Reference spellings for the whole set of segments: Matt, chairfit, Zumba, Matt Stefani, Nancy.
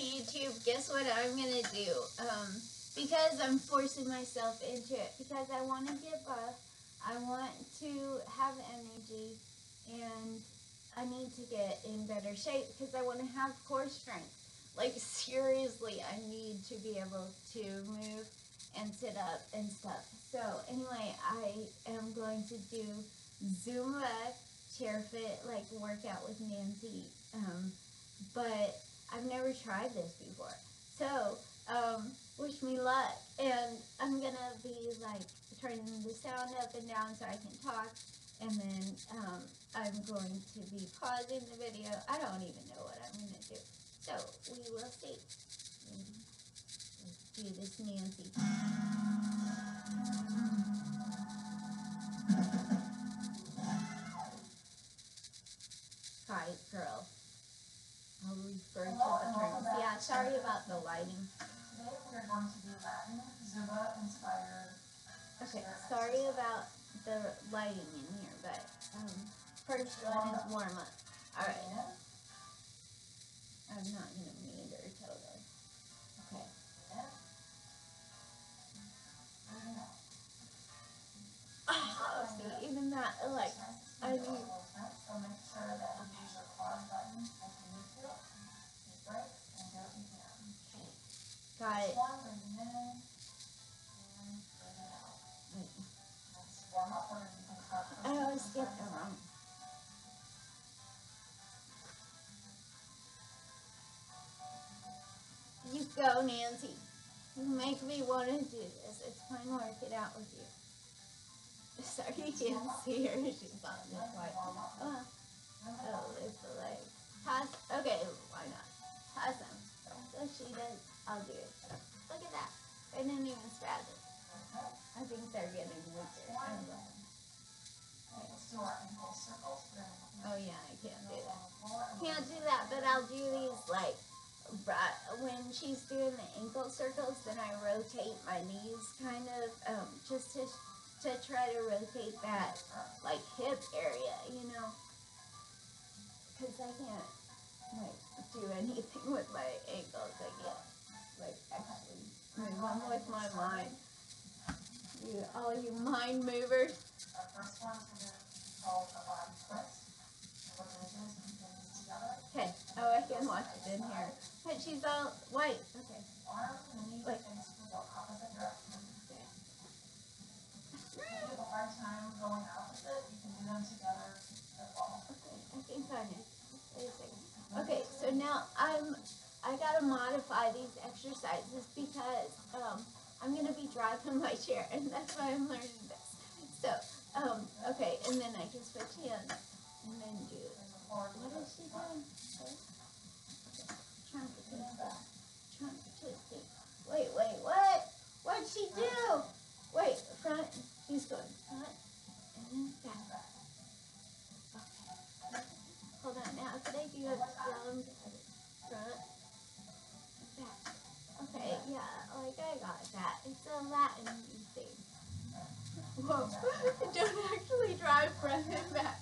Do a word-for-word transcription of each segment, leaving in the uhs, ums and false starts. YouTube, guess what I'm gonna do? Um, because I'm forcing myself into it, because I want to get buff, I want to have energy, and I need to get in better shape because I want to have core strength. Like, seriously, I need to be able to move and sit up and stuff. So anyway, I am going to do Zumba chair fit, like, workout with Nancy, um, but I've never tried this before. So, um, wish me luck, and I'm gonna be, like, turning the sound up and down so I can talk, and then, um, I'm going to be pausing the video. I don't even know what I'm gonna do, so we will see. Let's do this Nancy. Hi, girl. I'll refer to the terms. Yeah, sorry about the lighting. Today we are going to do Latin Zumba inspired. Okay, sorry about the lighting in here, but um, first one is warm up. All right. I'm not gonna meter totally. Okay. Oh, see, even that, like, I need. Got it. I always get it wrong. You go, Nancy. You make me want to do this. It's fun working out with you. Sorry you can't see her. She's on this way. Oh, oh, it's the leg. Pass. Okay, why not? Pass them. So she does. I'll do it. Look at that. They didn't even scratch it. I think they're getting weaker. I'm glad. Oh yeah, I can't do that. Can't do that, but I'll do these, like, when she's doing the ankle circles, then I rotate my knees kind of, um, just to, to try to rotate that, like, hip area, you know, because I can't, like, do anything with my ankles. I can't, like, actually move on with my mind. You, all you mind movers. Okay, oh, I can watch it in here. But she's all white. Okay. Wait. Okay, so now I'm, I gotta modify these exercises because um, I'm gonna be dropping my chair, and that's why I'm learning this. So, um, okay, and then I can switch hands and then do it. What is she doing? Trying to twist it. Trying to twist it. Wait, wait, what? What'd she do? Wait, front. She's going front and then back. Okay. Hold on now. Could I do a round front and back? Okay, yeah, like I got that. It's a Latin thing. Whoa. Don't actually drive front and back.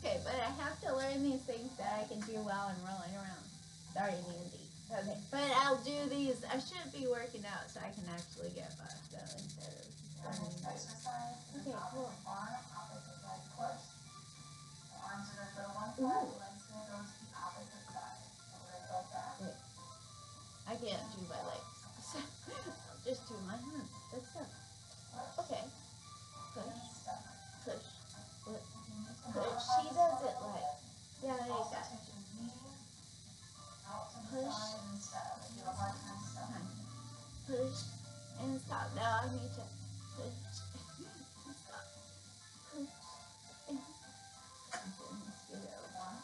Okay, but I have to learn these things that I can do while I'm rolling around. Sorry, Nancy. Okay, but I'll do these. I should be working out so I can actually get buffed though instead of running. Okay, cool. Ooh. I can't do my legs. I'll just do my hands. Let's go. Okay. Push. Push. Look. But she does it like, yeah, I got it. Push, push, and stop. Now I need to push, and stop. Push, and stop. I'm doing this video a lot.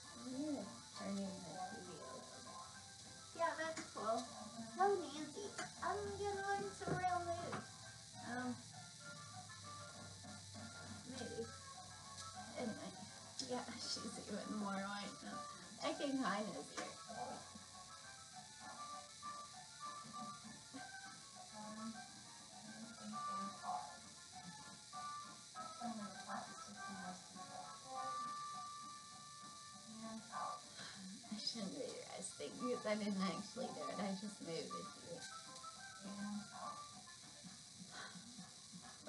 I'm going to turn in this video a little bit. Yeah, that's cool. So, Nancy, I'm going to learn some real moves. Um, maybe. Anyway, yeah, she's even more white now. I can kind of see her. shouldn't do I think because I didn't actually do it. I just moved it to it. Yeah.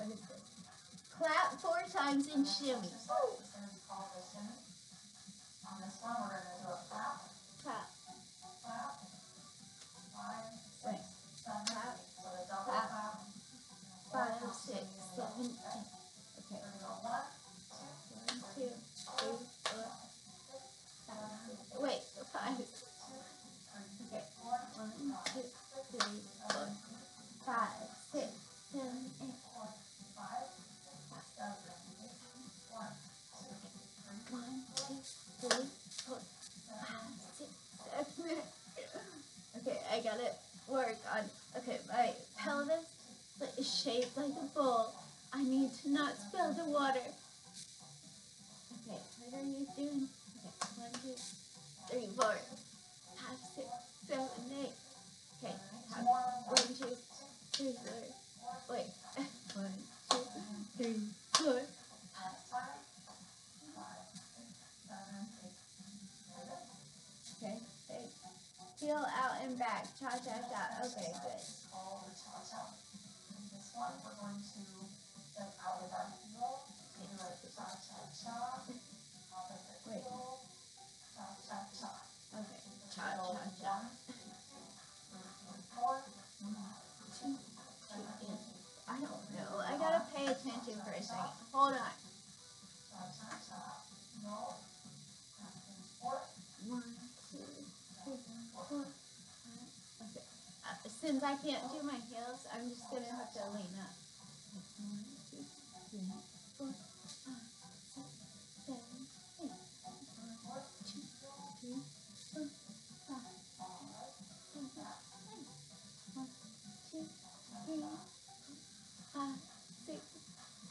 What is this? Clap four times and shimmy. On this one, we're going to do a clap. Clap. Clap. Five, six, seven, clap. So the double clap. clap. Five, six, seven, eight. Okay. We're going to go one, two, one, two, three, four, five, six. Wait, five. Okay. One, two, three, four, five, six, seven, eight. Five, six, seven, eight. One, two, three, one, two, three, four, five, six, seven, eight. Okay, I gotta work on. Okay, my pelvis is shaped like a bowl. I need to not spill the water. Okay, what are you doing? Okay, one, two, three, four, five, six, seven, eight. Okay, have one, two, three, four. Wait, one, two, three, four, five, six, seven, eight. Okay, eight. Heel out and back. Cha cha cha. Okay, good. All the cha cha. This one, we're going to step out of our heel. We do a cha-cha-cha, opposite heel, cha-cha-cha. Okay, cha-cha-cha. I don't know. I gotta pay attention for a second. Hold on. Cha-cha-cha. No. One, two, three, four. Okay. Uh, since I can't do my heels, I'm just gonna have to lean up. One, two, three, four, five, six, seven, eight. One, two, three, four, five, six, seven, eight. One, two, three, four, five, six,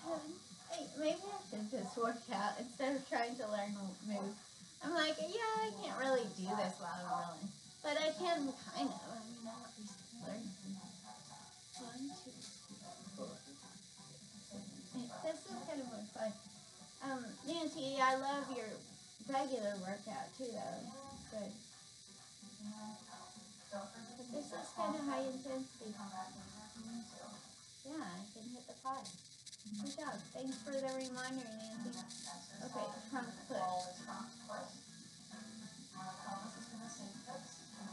seven, eight. Maybe I should just work out instead of trying to learn a move. I'm like, yeah, I can't really do this while I'm rolling. But I can kind of. I mean, I'm at least learning. One, two, three, four, five, six, seven, eight. This is kind of more fun. Um, Nancy, I love your regular workout too, though. It's good. But this is kind of high intensity. Yeah, I can hit the pot. Good job. Thanks for the reminder, Nancy. Okay, trunk push.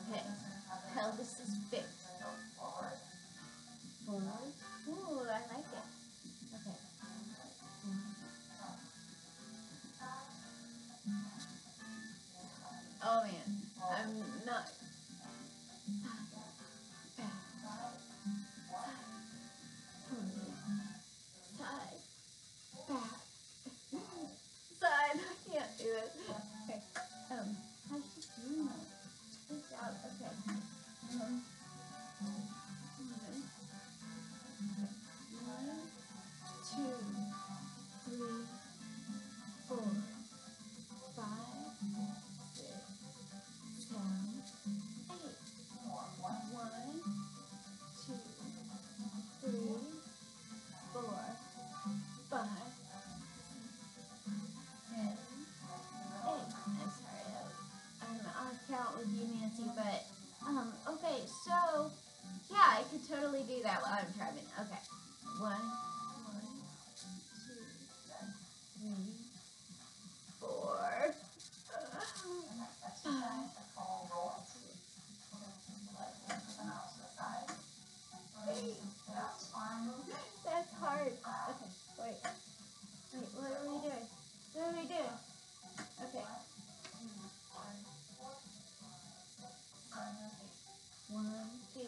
Okay, pelvis is fixed. Forward. Forward. Ooh, I like it. Okay. Oh man, I'm not. Side, back, side. I can't do this. Okay. Um. How's she doing that? Good job. Okay. Um, one, two, three, four, five, six, seven, eight. One, two, three, four, five, six, seven, eight. I'm sorry. I'll count with you, Nancy, but, um, okay, so, yeah, I could totally do that while I'm driving. Okay, one, one, two, three, four, five. That's hard. Okay, wait, wait, what are we doing? What are we doing? Okay. One, two, one, three.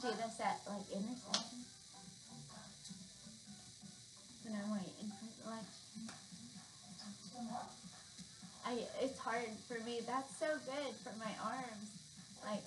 Do this at like intersection when I'm waiting for the election. I I it's hard for me. That's so good for my arms. Like,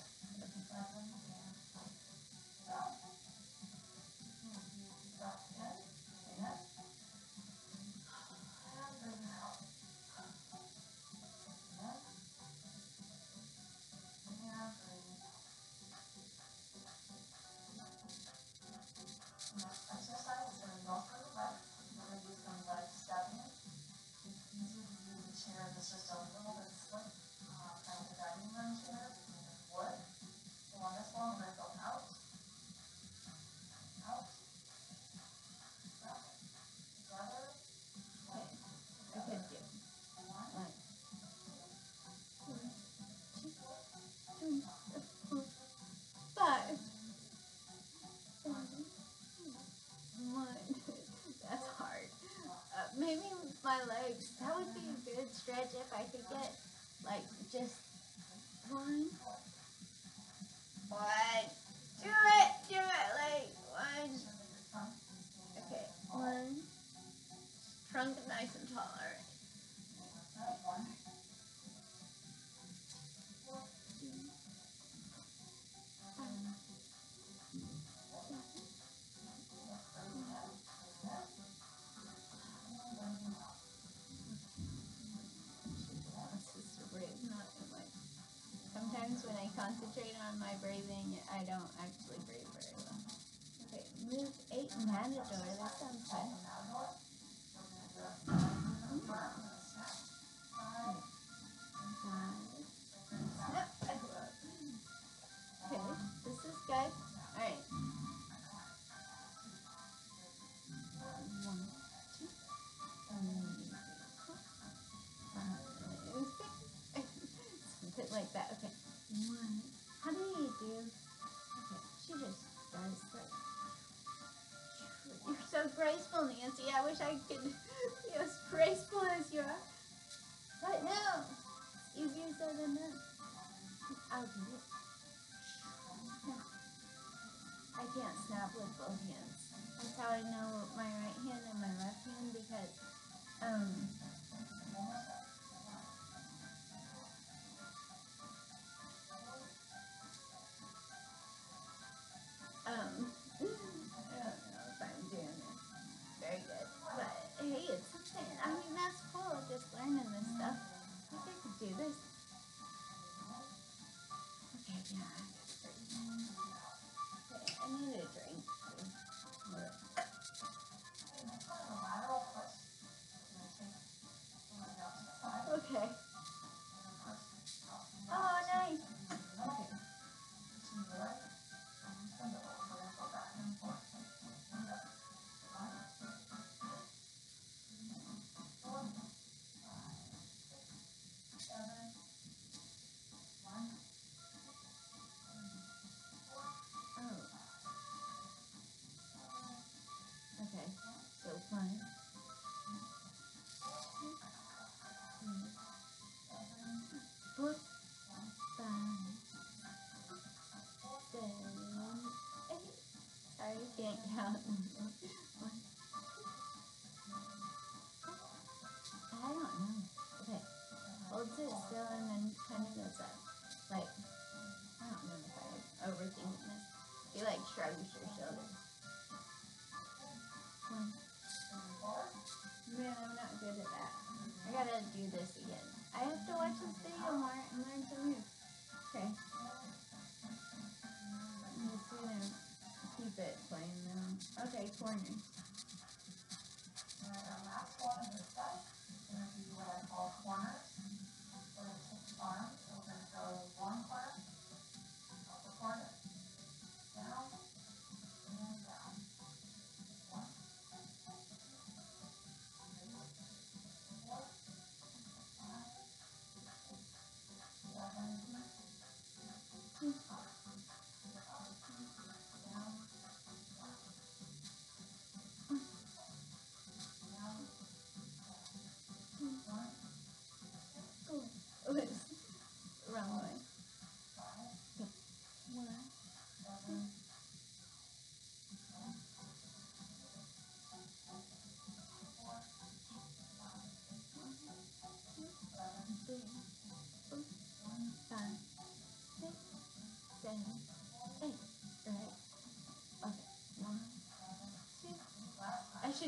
my legs, that would be a good stretch if I could get, like, just one, one, do it, do it, like, one, okay, one, trunk nice and tall, alright, concentrate on my breathing. I don't actually breathe very well. Okay, move eight matador. That sounds fun. Okay, this is good. All right. One, two, three, four, like that. Okay. One. How do you do? Okay, she just does that. You're so graceful, Nancy. I wish I could be as graceful as you are. But no, it's easier said than done. I'll do it. No. I can't snap with both hands. That's how I know my right hand and my left hand because, um, Um, I don't know if I'm doing this very good, but hey, it's something, I mean, that's cool, just learning this stuff. I think I could do this. Okay, yeah, I got a drink. Okay, I need a drink. Okay. Oh, nice. Okay. Can't count. I don't know. Okay. Holds it still and then kind of goes up. Like, I don't know if I overthink this. You like shrugs your shoulders. One. Man, I'm not good at that. I gotta do this again. I have to watch this video more and learn to move. Okay. I'm just gonna keep it plain though. Okay, corners. And our last one on this side is going to be what I call corners. We're going to take the arms, so we're going to go one corner, another corner, down, and down. One, three, four, five, seven, eight, nine, down,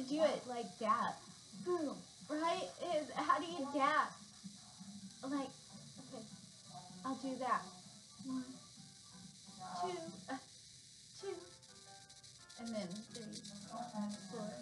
do it like that. Boom, right? Is how do you dab? Like, okay, I'll do that. One, two, uh, two, and then three, four, five, six, seven, eight.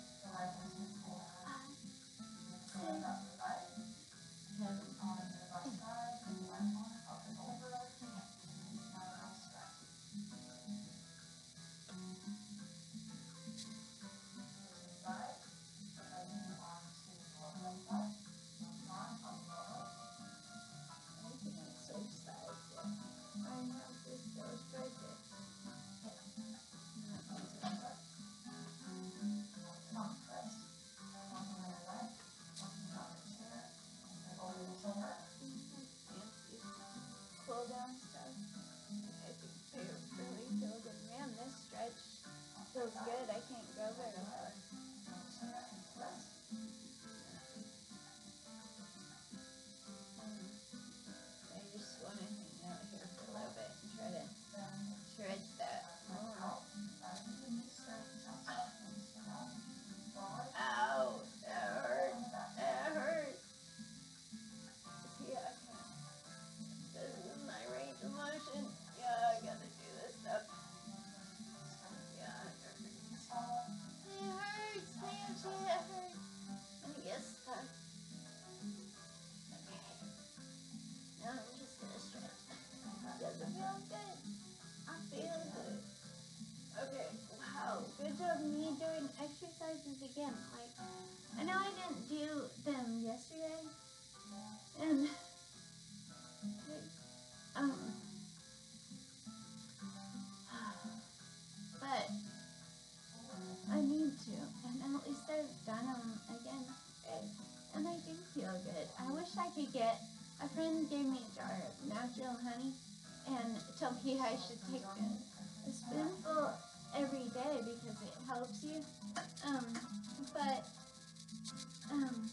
Feels good. I can't go very hard. I just want to hang out here for a little bit and try to stretch that. Ow! Oh, that hurts. That hurts. Yeah. This is my range of motion. Yeah, I gotta do this stuff. It hurts. Let me get stuck. Okay. Now I'm just gonna stretch. Does it feel good? I feel good. Okay. Wow. Good job me doing exercises again. Like, I know I didn't do them yesterday. And um but I need to, and at least I've done them again, and I do feel good. I wish I could get, a friend gave me a jar of natural honey, and told me I should take a, a spoonful every day because it helps you, um, but, um,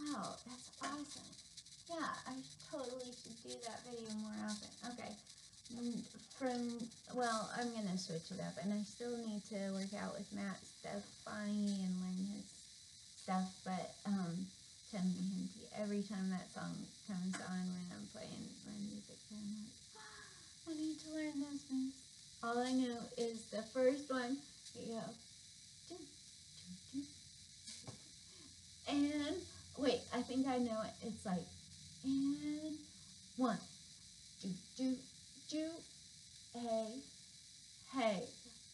wow, that's awesome. Yeah, I totally should do that video more often. Okay. From, well, I'm going to switch it up, and I still need to work out with Matt Stefani and learn his stuff, but, um, every time that song comes on when I'm playing my music, I'm like, oh, I need to learn those things. All I know is the first one, you go, and, wait, I think I know it, it's like, and, one, do, do, do, hey, hey,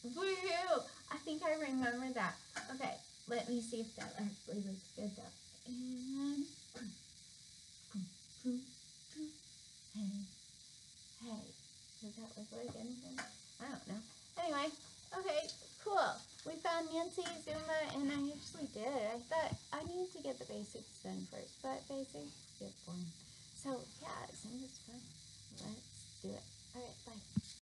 woo-hoo! I think I remember that. Okay, let me see if that actually looks good though. And, hey, hey. Does that look like anything? I don't know. Anyway, okay, cool. We found Nancy, Zumba, and I actually did. I thought I need to get the basics done first, but basics.